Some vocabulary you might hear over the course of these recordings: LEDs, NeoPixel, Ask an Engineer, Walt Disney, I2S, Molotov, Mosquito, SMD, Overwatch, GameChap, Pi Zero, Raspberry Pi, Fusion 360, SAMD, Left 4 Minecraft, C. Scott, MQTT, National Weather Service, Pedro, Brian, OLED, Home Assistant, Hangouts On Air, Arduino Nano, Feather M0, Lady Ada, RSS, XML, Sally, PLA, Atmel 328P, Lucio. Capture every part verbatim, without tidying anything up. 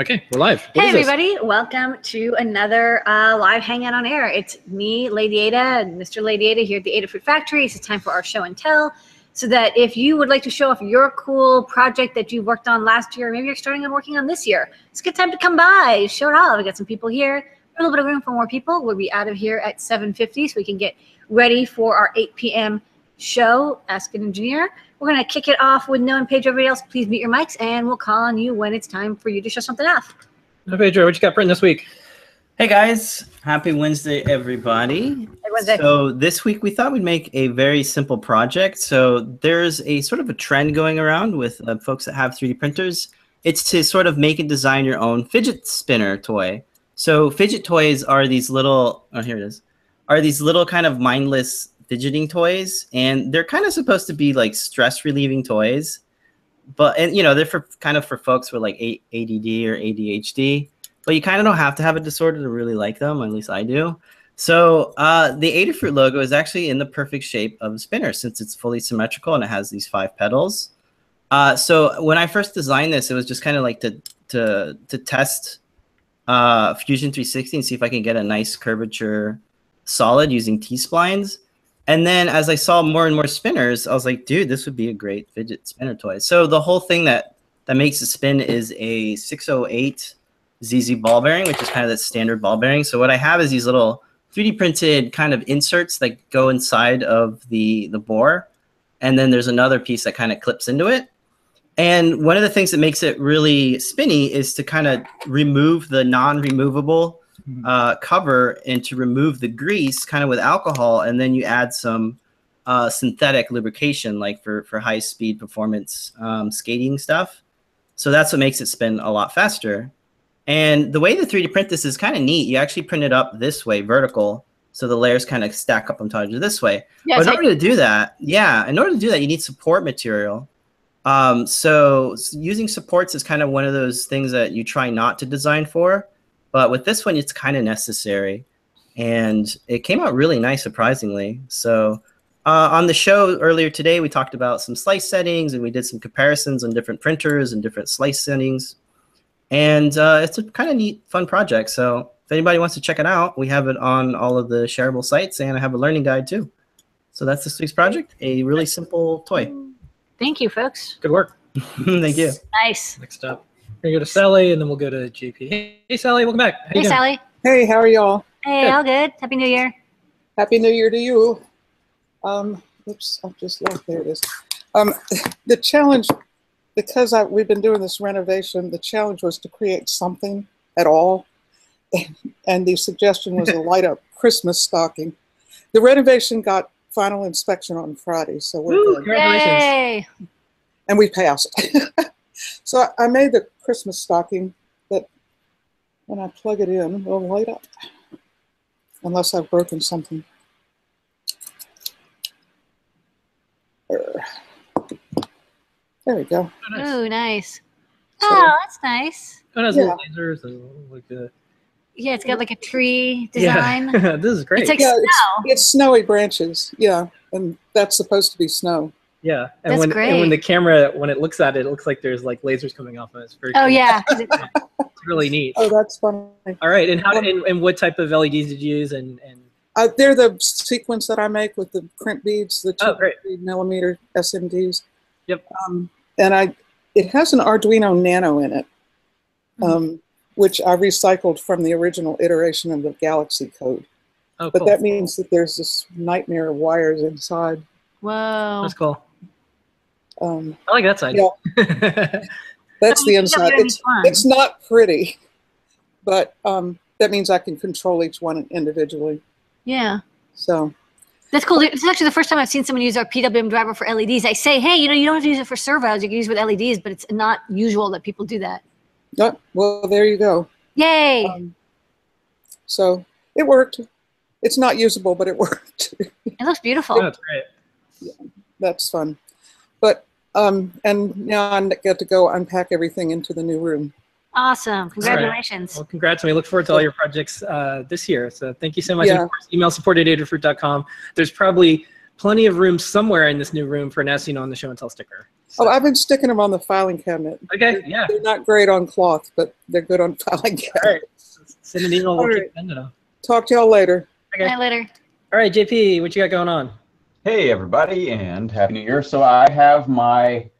Okay, we're live. What hey everybody, this? welcome to another uh, live Hangout on Air. It's me, Lady Ada, and Mister Lady Ada here at the Adafruit Factory. It's time for our show and tell, so that if you would like to show off your cool project that you worked on last year, maybe you're starting on working on this year, it's a good time to come by, show it off. We got some people here, a little bit of room for more people. We'll be out of here at seven fifty so we can get ready for our eight P M show, Ask an Engineer. We're going to kick it off with Noah and Pedro. Everybody else, please mute your mics, and we'll call on you when it's time for you to show something off. Hey, Pedro, what you got printing this week? Hey, guys. Happy Wednesday, everybody. Hey, Wednesday. So this week, we thought we'd make a very simple project. So there's a sort of a trend going around with uh, folks that have three D printers. It's to sort of make and design your own fidget spinner toy. So fidget toys are these little, oh, here it is, are these little kind of mindless fidgeting toys, and they're kind of supposed to be like stress relieving toys, but and you know they're for kind of for folks with like A D D or A D H D, but you kind of don't have to have a disorder to really like them, at least I do. So uh, the Adafruit logo is actually in the perfect shape of a spinner since it's fully symmetrical and it has these five pedals. Uh, so when I first designed this, it was just kind of like to to to test uh, Fusion three sixty and see if I can get a nice curvature solid using T splines. And then as I saw more and more spinners, I was like, dude, this would be a great fidget spinner toy. So the whole thing that, that makes it spin is a six oh eight Z Z ball bearing, which is kind of the standard ball bearing. So what I have is these little three D printed kind of inserts that go inside of the, the bore. And then there's another piece that kind of clips into it. And one of the things that makes it really spinny is to kind of remove the non-removable Uh, cover and to remove the grease kind of with alcohol, and then you add some uh, synthetic lubrication like for, for high speed performance um, skating stuff. So that's what makes it spin a lot faster. And the way the three D print this is kind of neat. You actually print it up this way, vertical, so the layers kind of stack up on top of you this way. Yeah, but in order to do that, yeah, in order to do that, you need support material. Um, so using supports is kind of one of those things that you try not to design for. But with this one, it's kind of necessary, and it came out really nice, surprisingly. So uh, on the show earlier today, we talked about some slice settings, and we did some comparisons on different printers and different slice settings. And uh, it's a kind of neat, fun project. So if anybody wants to check it out, we have it on all of the shareable sites, and I have a learning guide, too. So that's this week's project, a really simple toy. Thank you, folks. Good work. Thank you. Nice. Next up. We're going to go to Sally, and then we'll go to J P. Hey, Sally, welcome back. How hey, Sally. Hey, how are y'all? Hey, good. All good. Happy New Year. Happy New Year to you. Um, oops, I've just left. There it is. Um, the challenge, because I, we've been doing this renovation, the challenge was to create something at all, and, and the suggestion was a light-up Christmas stocking. The renovation got final inspection on Friday, so we're Ooh, good. Congratulations. Yay. And we passed. So I made the Christmas stocking that when I plug it in, it'll light up, unless I've broken something. There we go. Oh, nice. Ooh, nice. So, oh, that's nice. Oh, it has yeah. lasers and like a... Yeah, it's got like a tree design. Yeah. This is great. It's like yeah, snow. It's, it's snowy branches, yeah, and that's supposed to be snow. Yeah, and that's when great. and when the camera when it looks at it, it looks like there's like lasers coming off of it. It's very oh cool. yeah, it's really neat. Oh, that's funny. All right, and how um, and, and what type of L E Ds did you use? And and uh, they're the sequence that I make with the crimp beads, the two oh, millimeter S M Ds. Yep. Um, and I it has an Arduino Nano in it, um, mm-hmm. which I recycled from the original iteration of the Galaxy code. Oh, but cool. That means that there's this nightmare of wires inside. Whoa, that's cool. Um, I like that side. Yeah. That's the inside. It's, it's not pretty, but um, that means I can control each one individually. Yeah. So. That's cool. It's actually the first time I've seen someone use our P W M driver for L E Ds. I say, hey, you know, you don't have to use it for servos. You can use it with L E Ds, but it's not usual that people do that. Yep. Well, there you go. Yay. Um, so it worked. It's not usable, but it worked. It looks beautiful. That's great. Yeah, that's fun. But, um, and now I get to go unpack everything into the new room. Awesome. Congratulations. Right. Well, congrats. And we look forward to all your projects uh, this year. So thank you so much. Yeah. And of course, email support at adafruit dot com. There's probably plenty of room somewhere in this new room for an S, you know, on the show and tell sticker. So. Oh, I've been sticking them on the filing cabinet. Okay, they're, yeah. They're not great on cloth, but they're good on filing cabinet. All right. Send an email. We'll right. keep sending them. Talk to y'all later. Okay. Bye later. All right, J P, what you got going on? Hey, everybody, and Happy New Year. So I have my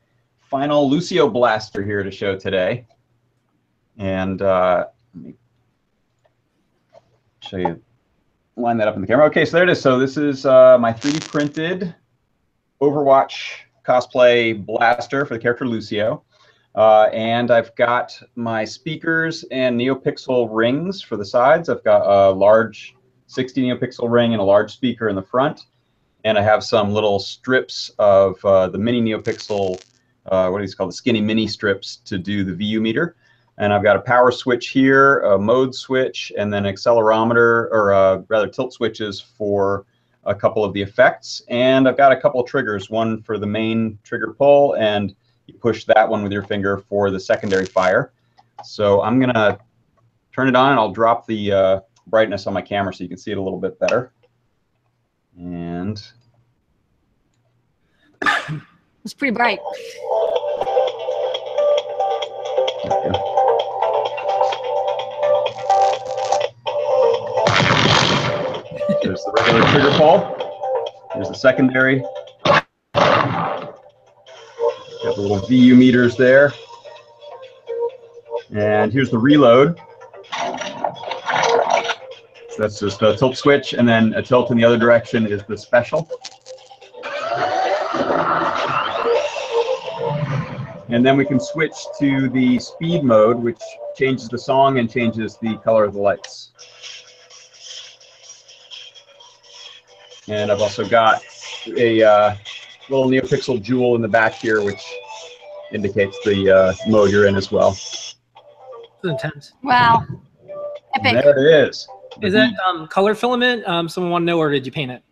final Lucio blaster here to show today. And uh, let me show you. Line that up in the camera. Okay, so there it is. So this is uh, my three D printed Overwatch cosplay blaster for the character Lucio. Uh, and I've got my speakers and NeoPixel rings for the sides. I've got a large sixty NeoPixel ring and a large speaker in the front. And I have some little strips of uh, the mini NeoPixel, uh, what do you call the skinny mini strips to do the V U meter. And I've got a power switch here, a mode switch, and then accelerometer, or uh, rather tilt switches for a couple of the effects. And I've got a couple triggers, one for the main trigger pull, and you push that one with your finger for the secondary fire. So I'm going to turn it on, and I'll drop the uh, brightness on my camera so you can see it a little bit better. And it's pretty bright. There's the regular trigger pull. There's the secondary. Got the little V U meters there. And here's the reload. So that's just the tilt switch, and then a tilt in the other direction is the special. And then we can switch to the speed mode, which changes the song and changes the color of the lights. And I've also got a uh, little NeoPixel jewel in the back here, which indicates the uh, mode you're in as well. Intense. Wow. Epic. And there it is. Is that um, color filament? Um, someone want to know, or did you paint it?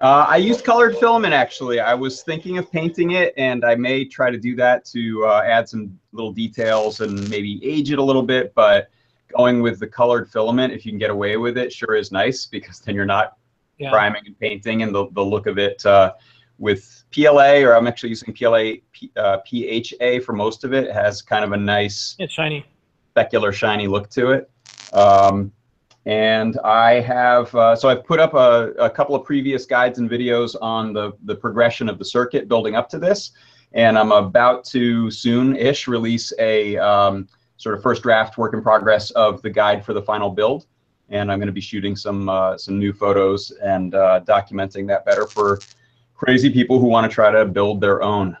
Uh, I used colored filament, actually. I was thinking of painting it, and I may try to do that to uh, add some little details and maybe age it a little bit, but going with the colored filament, if you can get away with it, sure is nice, because then you're not yeah. priming and painting, and the, the look of it uh, with P L A, or I'm actually using P L A, P, uh, P H A for most of it. It has kind of a nice it's shiny. specular, shiny look to it. Um, And I have, uh, so I've put up a, a couple of previous guides and videos on the, the progression of the circuit building up to this. And I'm about to soon-ish release a um, sort of first draft work in progress of the guide for the final build. And I'm going to be shooting some, uh, some new photos and uh, documenting that better for crazy people who want to try to build their own.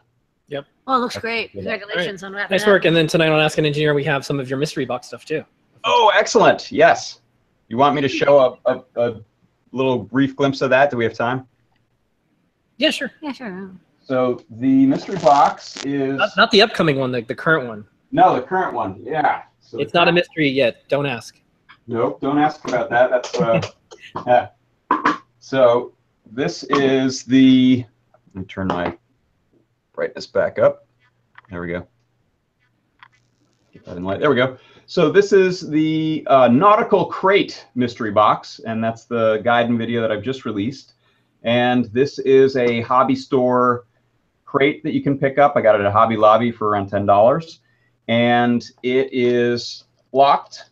Yep. Well, it looks great. Congratulations on wrapping up. Nice work. And then tonight on Ask an Engineer, we have some of your mystery box stuff, too. Oh, excellent. Yes. You want me to show a, a, a little brief glimpse of that? Do we have time? Yeah, sure. Yeah, sure. So the mystery box is... Not, not the upcoming one, the, the current one. No, the current one, yeah. So it's not a mystery yet. Don't ask. Nope, don't ask about that. That's uh, yeah. So this is the... Let me turn my brightness back up. There we go. Get that in light. There we go. So this is the uh, Nautical Crate mystery box, and that's the guide and video that I've just released. And this is a hobby store crate that you can pick up. I got it at Hobby Lobby for around ten dollars. And it is locked.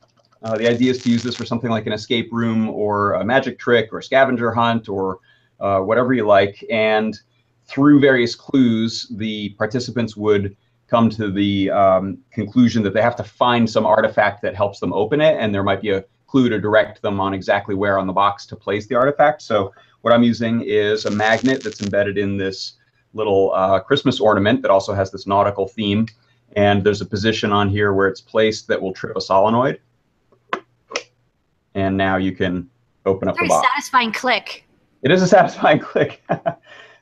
Uh, the idea is to use this for something like an escape room or a magic trick or a scavenger hunt or uh, whatever you like. And through various clues, the participants would come to the um, conclusion that they have to find some artifact that helps them open it, and there might be a clue to direct them on exactly where on the box to place the artifact. So what I'm using is a magnet that's embedded in this little uh, Christmas ornament that also has this nautical theme, and there's a position on here where it's placed that will trip a solenoid. And now you can open up the box. Very satisfying click. It is a satisfying click.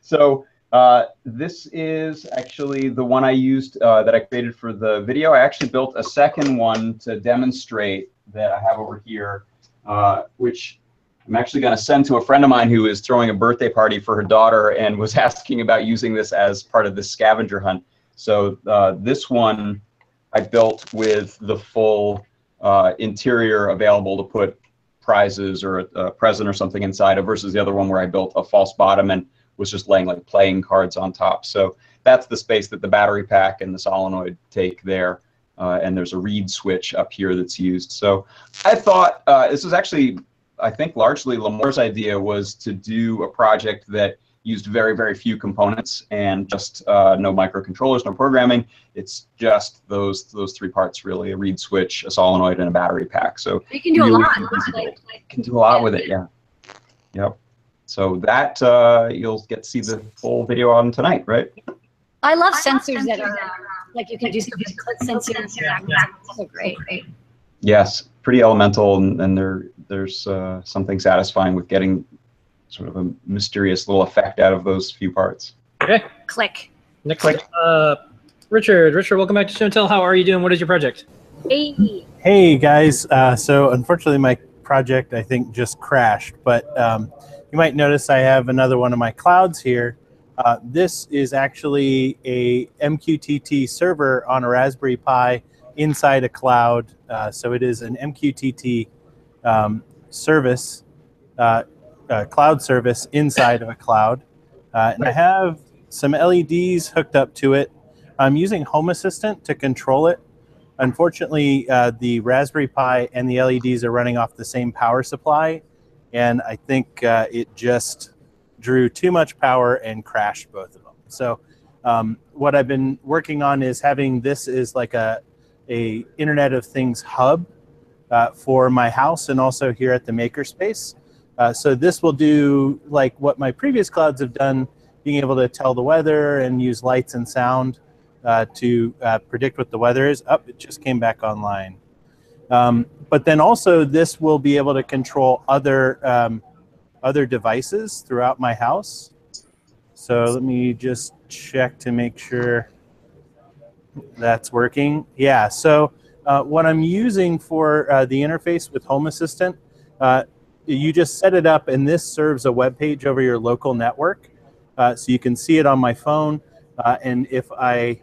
So. Uh, this is actually the one I used uh, that I created for the video. I actually built a second one to demonstrate that I have over here, uh, which I'm actually going to send to a friend of mine who is throwing a birthday party for her daughter and was asking about using this as part of the scavenger hunt. So uh, this one I built with the full uh, interior available to put prizes or a, a present or something inside of, versus the other one where I built a false bottom and was just laying like playing cards on top. So that's the space that the battery pack and the solenoid take there. Uh, and there's a read switch up here that's used. So I thought uh, this was actually, I think, largely Lamore's idea, was to do a project that used very, very few components and just uh, no microcontrollers, no programming. It's just those those three parts, really: a read switch, a solenoid, and a battery pack. So you can do really a lot. Like, like, can do a lot yeah. with it, yeah. Yep. So that uh, you'll get to see the full video on tonight, right? I love I sensors, sensors that are uh, like you can do some sensors. Yeah. Yeah. So great, right? Yes, pretty elemental, and, and there there's uh, something satisfying with getting sort of a mysterious little effect out of those few parts. Okay. Click. Next, click. Uh, Richard, Richard, welcome back to Show and Tell. How are you doing? What is your project? Hey. Hey guys. Uh, so unfortunately, my project I think just crashed, but um, you might notice I have another one of my clouds here. Uh, this is actually a M Q T T server on a Raspberry Pi inside a cloud. Uh, so it is an M Q T T um, service. Uh, Uh, cloud service inside of a cloud, uh, and I have some L E Ds hooked up to it. I'm using Home Assistant to control it. Unfortunately, uh, the Raspberry Pi and the L E Ds are running off the same power supply, and I think uh, it just drew too much power and crashed both of them. So um, what I've been working on is having this is like a, a Internet of Things hub uh, for my house and also here at the Makerspace. Uh, so this will do like what my previous clouds have done, being able to tell the weather and use lights and sound uh, to uh, predict what the weather is. Oh, it just came back online. Um, but then also this will be able to control other, um, other devices throughout my house. So let me just check to make sure that's working. Yeah, so uh, what I'm using for uh, the interface with Home Assistant, uh, you just set it up, and this serves a web page over your local network. Uh, so you can see it on my phone. Uh, and if I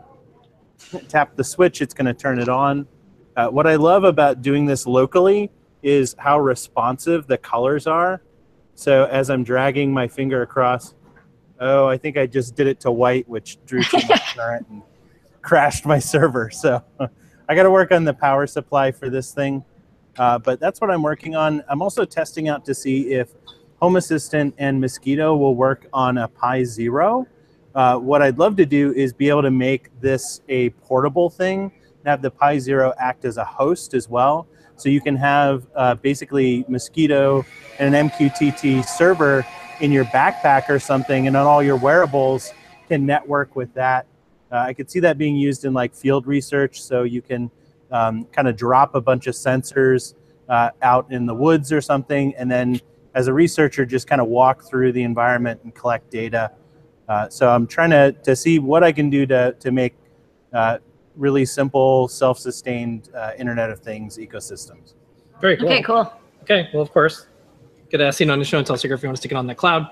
tap the switch, it's going to turn it on. Uh, what I love about doing this locally is how responsive the colors are. So as I'm dragging my finger across, oh, I think I just did it to white, which drew too much current and crashed my server. So I got to work on the power supply for this thing. Uh, but that's what I'm working on. I'm also testing out to see if Home Assistant and Mosquito will work on a Pi Zero. Uh, what I'd love to do is be able to make this a portable thing and have the Pi Zero act as a host as well. So you can have uh, basically Mosquito and an M Q T T server in your backpack or something, and on all your wearables can network with that. Uh, I could see that being used in like field research, so you can Um, kind of drop a bunch of sensors uh, out in the woods or something, and then as a researcher just kind of walk through the environment and collect data. Uh, so I'm trying to, to see what I can do to, to make uh, really simple, self-sustained uh, Internet of Things ecosystems. Very cool. Okay, cool. Okay, well, of course, get asked on the Show and Tell sticker if you want to stick it on the cloud.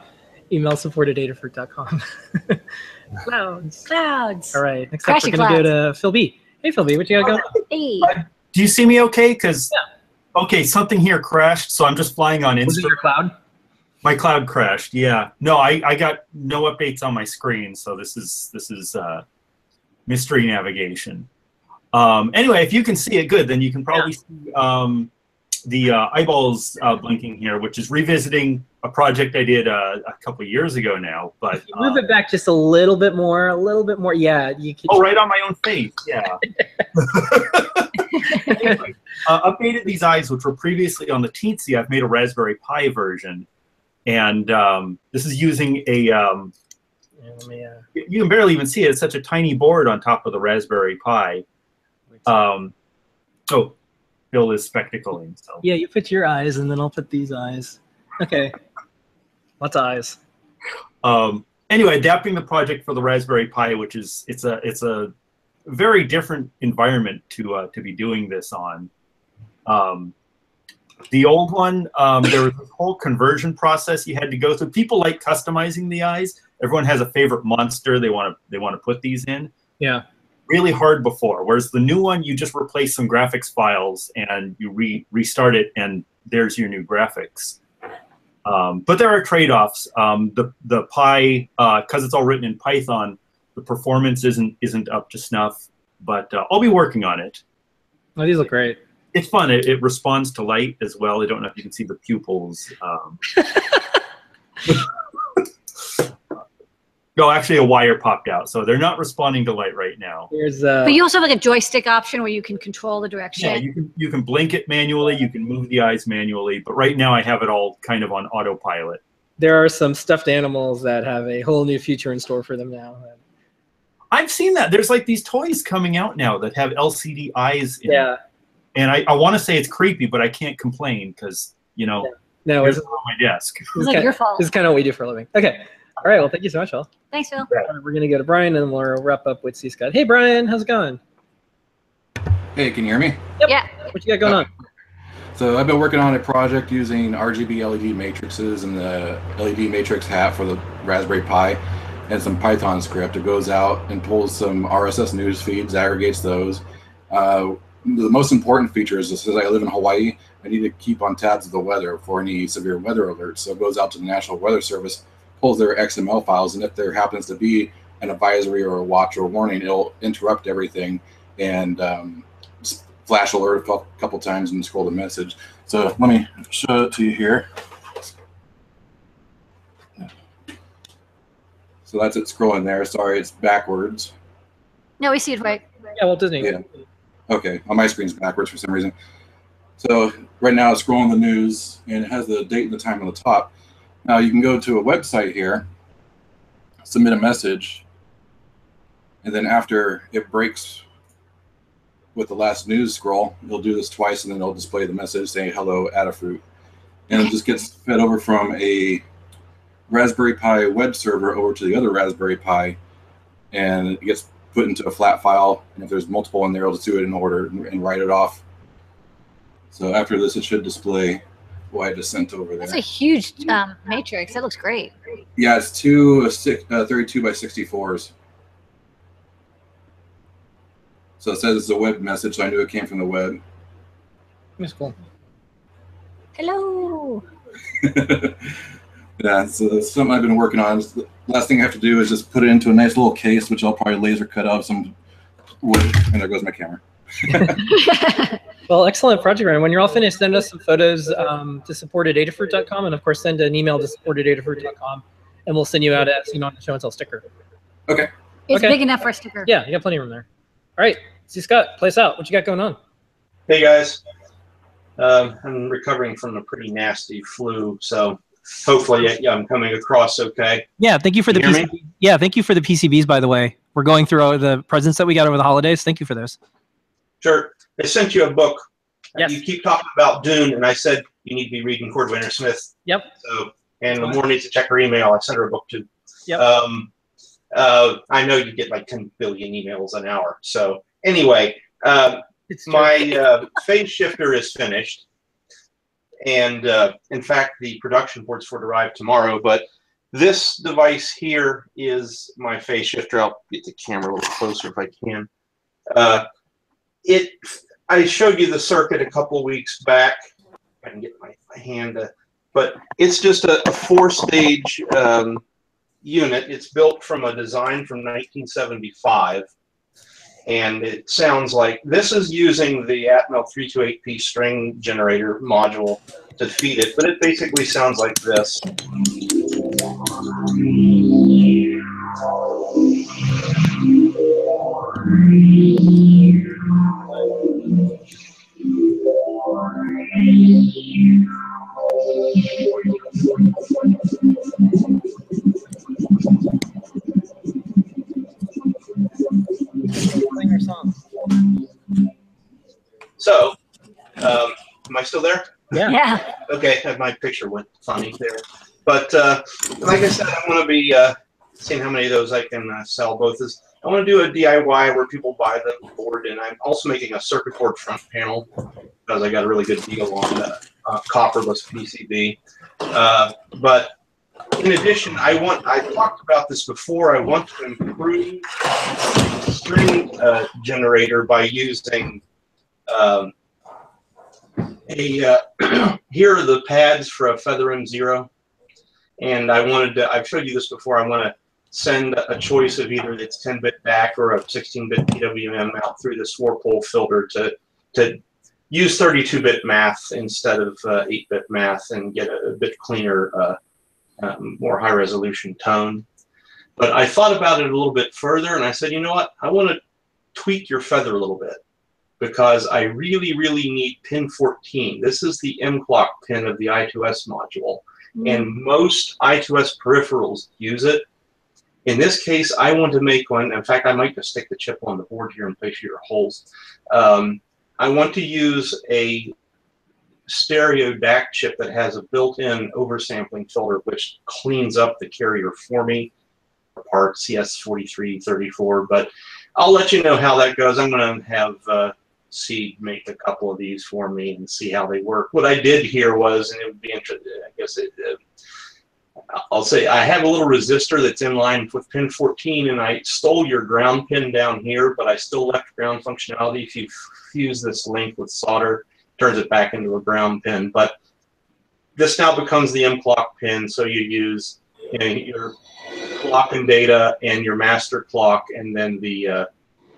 Email support at adafruit dot com. Clouds. Clouds. All right, next Crashing up we're going to go to Phil B. Hey, Phil B, what you got oh, going on? Uh, do you see me okay? Because, yeah. Okay, something here crashed, so I'm just flying on Insta. Was it your cloud? My cloud crashed, yeah. No, I, I got no updates on my screen, so this is this is uh, mystery navigation. Um, anyway, if you can see it good, then you can probably yeah. see um, the uh, eyeballs uh, blinking here, which is revisiting a project I did uh, a couple years ago now. But uh, move it back just a little bit more, a little bit more. Yeah, you can. Oh, right on my own face. Yeah. Anyway, uh, updated these eyes, which were previously on the Teensy. I've made a Raspberry Pi version, and um, this is using a. Um, yeah, let me, uh... You can barely even see it. It's such a tiny board on top of the Raspberry Pi. Um, oh, Bill is spectacling. So. Yeah, you put your eyes, and then I'll put these eyes. Okay. Lots of eyes. Um, anyway, adapting the project for the Raspberry Pi, which is it's a it's a very different environment to uh, to be doing this on. Um, the old one, um, there was a whole conversion process you had to go through. People like customizing the eyes. Everyone has a favorite monster they want to they want to put these in. Yeah. Really hard before. Whereas the new one, you just replace some graphics files and you re restart it, and there's your new graphics. Um, but there are trade-offs. Um, the the Pi, because uh, it's all written in Python, the performance isn't isn't up to snuff. But uh, I'll be working on it. Oh, these look great. It's fun. It, it responds to light as well. I don't know if you can see the pupils. Um, no, actually, a wire popped out, so they're not responding to light right now. There's a... But you also have like a joystick option where you can control the direction. Yeah, you can you can blink it manually. You can move the eyes manually. But right now, I have it all kind of on autopilot. There are some stuffed animals that have a whole new future in store for them now. I've seen that. There's like these toys coming out now that have L C D eyes in yeah. it. And I, I want to say it's creepy, but I can't complain because, you know, no, no it's on my desk. It's like kinda, your fault. This is kind of what we do for a living. Okay. All right. Well, thank you so much, Phil. Thanks, Phil. Yeah. We're going to go to Brian and we'll wrap up with C. Scott. Hey, Brian. How's it going? Hey, can you hear me? Yep. Yeah. What you got going okay. on? So I've been working on a project using R G B L E D matrices and the L E D matrix hat for the Raspberry Pi and some Python script. It goes out and pulls some R S S news feeds, aggregates those. Uh, the most important feature is, since I live in Hawaii, I need to keep on tabs of the weather for any severe weather alerts. So it goes out to the National Weather Service, pulls their X M L files, and if there happens to be an advisory or a watch or a warning, it'll interrupt everything and um, flash alert a couple times and scroll the message. So let me show it to you here. So that's it scrolling there. Sorry, it's backwards. No, we see it right. Yeah, Walt Disney. Yeah. Okay, on my screen's backwards for some reason. So right now it's scrolling the news, and it has the date and the time on the top. Now you can go to a website here, submit a message, and then after it breaks with the last news scroll, it'll do this twice, and then it'll display the message saying, hello, Adafruit. And it just gets fed over from a Raspberry Pi web server over to the other Raspberry Pi, and it gets put into a flat file, and if there's multiple in there, it'll just do it in order and write it off. So after this, it should display what I just sent over there. That's a huge um, matrix. That looks great. Yeah, it's two uh, thirty-two by sixty-fours. So it says it's a web message, so I knew it came from the web. That's cool. Hello. Yeah, so that's something I've been working on. The last thing I have to do is just put it into a nice little case, which I'll probably laser cut out some wood. And there goes my camera. Well, excellent project, Ryan. When you're all finished, send us some photos um, to support at adafruit dot com, and of course, send an email to support at adafruit dot com, and we'll send you out a you know, show and tell sticker. Okay. It's okay. Big enough for a sticker. Yeah, you got plenty of room there. All right, see Scott, play us out. What you got going on? Hey guys, um, I'm recovering from a pretty nasty flu, so. Hopefully, yeah, I'm coming across okay. Yeah, thank you for the P C B. Yeah, thank you for the P C Bs. By the way, we're going through the presents that we got over the holidays. Thank you for those. Sure, they sent you a book. Yes. You keep talking about Dune, and I said you need to be reading Cordwainer Smith. Yep. So, and Lamore needs to check her email. I sent her a book too. Yep. Um, uh, I know you get like ten billion emails an hour. So anyway, uh, my uh, phase shifter is finished. And uh, in fact, the production boards for it arrive tomorrow. But this device here is my phase shifter. I'll get the camera a little closer if I can. Uh, it, I showed you the circuit a couple weeks back. I can get my, my hand. Uh, but it's just a, a four-stage um, unit. It's built from a design from nineteen seventy-five. And it sounds like this is using the Atmel three twenty-eight P string generator module to feed it, but it basically sounds like this. Song. So, um, am I still there? Yeah. Yeah. Okay, my picture went funny there. But uh, like I said, I'm going to be uh, seeing how many of those I can uh, sell. Both is I want to do a D I Y where people buy the board, and I'm also making a circuit board front panel because I got a really good deal on the uh, copperless P C B. Uh, but in addition, I want, I talked about this before, I want to improve the string uh, generator by using um, Hey, uh, here are the pads for a Feather M zero, and I wanted to, I've showed you this before, I want to send a choice of either that's ten bit back or a sixteen bit P W M out through the Swarpole filter to, to use thirty-two bit math instead of uh, eight bit math and get a, a bit cleaner, uh, um, more high resolution tone. But I thought about it a little bit further, and I said, you know what, I want to tweak your Feather a little bit, because I really, really need pin fourteen. This is the mClock pin of the I two S module, mm-hmm. and most I two S peripherals use it. In this case, I want to make one. In fact, I might just stick the chip on the board here in place of your holes. Um, I want to use a stereo D A C chip that has a built-in oversampling filter, which cleans up the carrier for me, part C S forty-three thirty-four, but I'll let you know how that goes. I'm going to have... Uh, see, make a couple of these for me and see how they work. What I did here was, and it would be interesting, I guess it, uh, I'll say I have a little resistor that's in line with pin fourteen, and I stole your ground pin down here, but I still left ground functionality. If you fuse this link with solder, it turns it back into a ground pin, but this now becomes the mClock pin, so you use, you know, your clock and data and your master clock, and then the uh,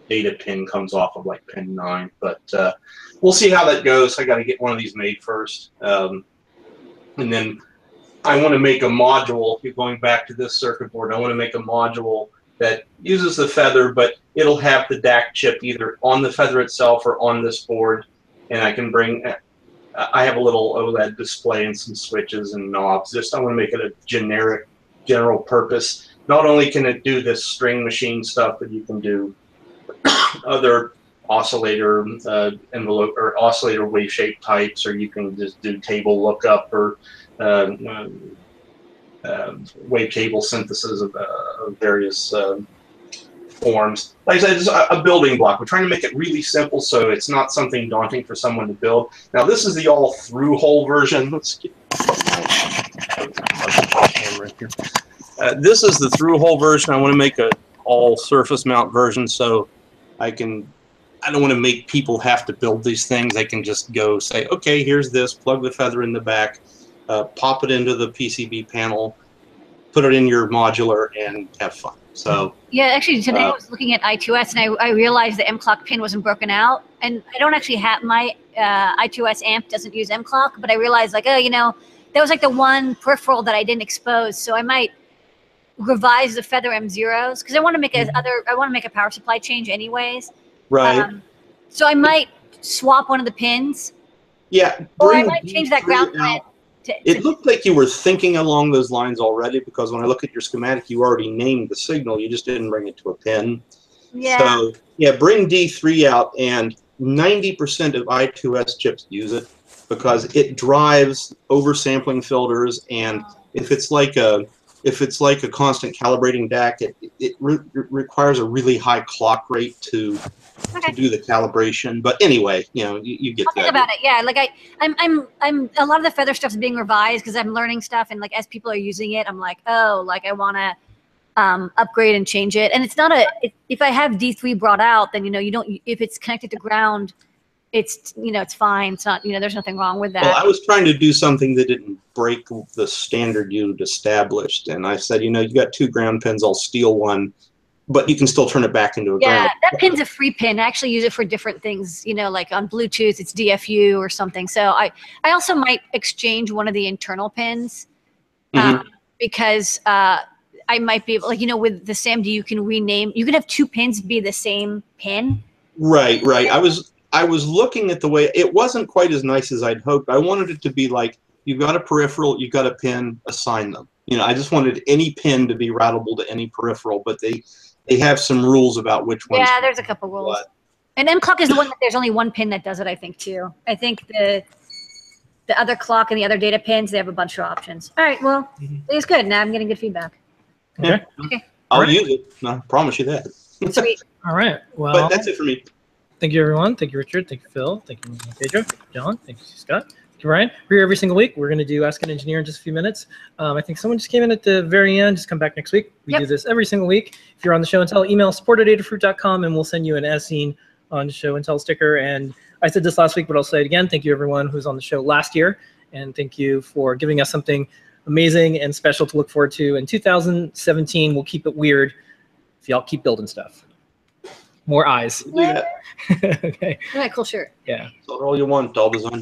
data pin comes off of like pin nine, but uh, we'll see how that goes. I got to get one of these made first, um, and then I want to make a module. You're going back to this circuit board. I want to make a module that uses the Feather, but it'll have the D A C chip either on the Feather itself or on this board, and I can bring. I have a little OLED display and some switches and knobs. Just I want to make it a generic, general purpose. Not only can it do this string machine stuff, but you can do other oscillator uh, envelope or oscillator wave shape types, or you can just do table lookup or um, uh, wave table synthesis of, uh, of various uh, forms. Like I said, it's a building block. We're trying to make it really simple so it's not something daunting for someone to build. Now this is the all through hole version. Let's get my camera here. Uh, this is the through hole version. I want to make a all surface mount version, so I can, I don't want to make people have to build these things. I can just go say, okay, here's this, plug the Feather in the back, uh, pop it into the P C B panel, put it in your modular, and have fun. So yeah, actually today uh, I was looking at I two S, and I, I realized the mClock pin wasn't broken out, and I don't actually have, my uh, I two S amp doesn't use mClock, but I realized like, oh, you know, that was like the one peripheral that I didn't expose, so I might revise the Feather M zeros, because I want to make a other. I want to make a power supply change, anyways. Right. Um, so I might swap one of the pins. Yeah. Or I might change that ground pin. To, it to looked like you were thinking along those lines already, because when I look at your schematic, you already named the signal. You just didn't bring it to a pin. Yeah. So yeah, bring D three out, and ninety percent of I two S chips use it because it drives oversampling filters, and oh. if it's like a If it's like a constant calibrating D A C, it, it re requires a really high clock rate to, okay. to do the calibration. But anyway, you know, you, you get I'll think about it. Yeah, like I, I'm, I'm, I'm. A lot of the Feather stuff's being revised because I'm learning stuff, and like as people are using it, I'm like, oh, like I want to um, upgrade and change it. And it's not a. It, if I have D three brought out, then you know you don't. If it's connected to ground, it's you know it's fine. It's not you know there's nothing wrong with that. Well, I was trying to do something that didn't break the standard you'd established, and I said, you know, you got two ground pins, I'll steal one, but you can still turn it back into a yeah, ground. Yeah, that pin's a free pin. I actually use it for different things, you know, like on Bluetooth, it's D F U or something. So I, I also might exchange one of the internal pins mm-hmm. um, because uh, I might be able, like, you know, with the S A M D, you can rename, you can have two pins be the same pin. Right, right. I was, I was looking at the way, it wasn't quite as nice as I'd hoped. I wanted it to be like, you've got a peripheral, you've got a pin, assign them. You know, I just wanted any pin to be routable to any peripheral, but they they have some rules about which ones. Yeah, there's a couple rules. What. And mClock is the one that there's only one pin that does it, I think, too. I think the the other clock and the other data pins, they have a bunch of options. All right, well, mm-hmm. it's good. Now I'm getting good feedback. Yeah. Okay. I'll right. use it. I promise you that. Sweet. All right. Well, but that's it for me. Thank you, everyone. Thank you, Richard. Thank you, Phil. Thank you, Pedro. Thank you, John. Thank you, Scott. Brian, we're here every single week. We're going to do Ask an Engineer in just a few minutes. Um, I think someone just came in at the very end. Just come back next week. We yep. do this every single week. If you're on the show and tell, email support at adafruit dot com, and we'll send you an As Seen on Show and Tell sticker. And I said this last week, but I'll say it again. Thank you, everyone who's on the show last year. And thank you for giving us something amazing and special to look forward to. In two thousand seventeen, we'll keep it weird if y'all keep building stuff. More eyes. Yeah. Okay. All right, cool shirt. Yeah. It's all you want, all design.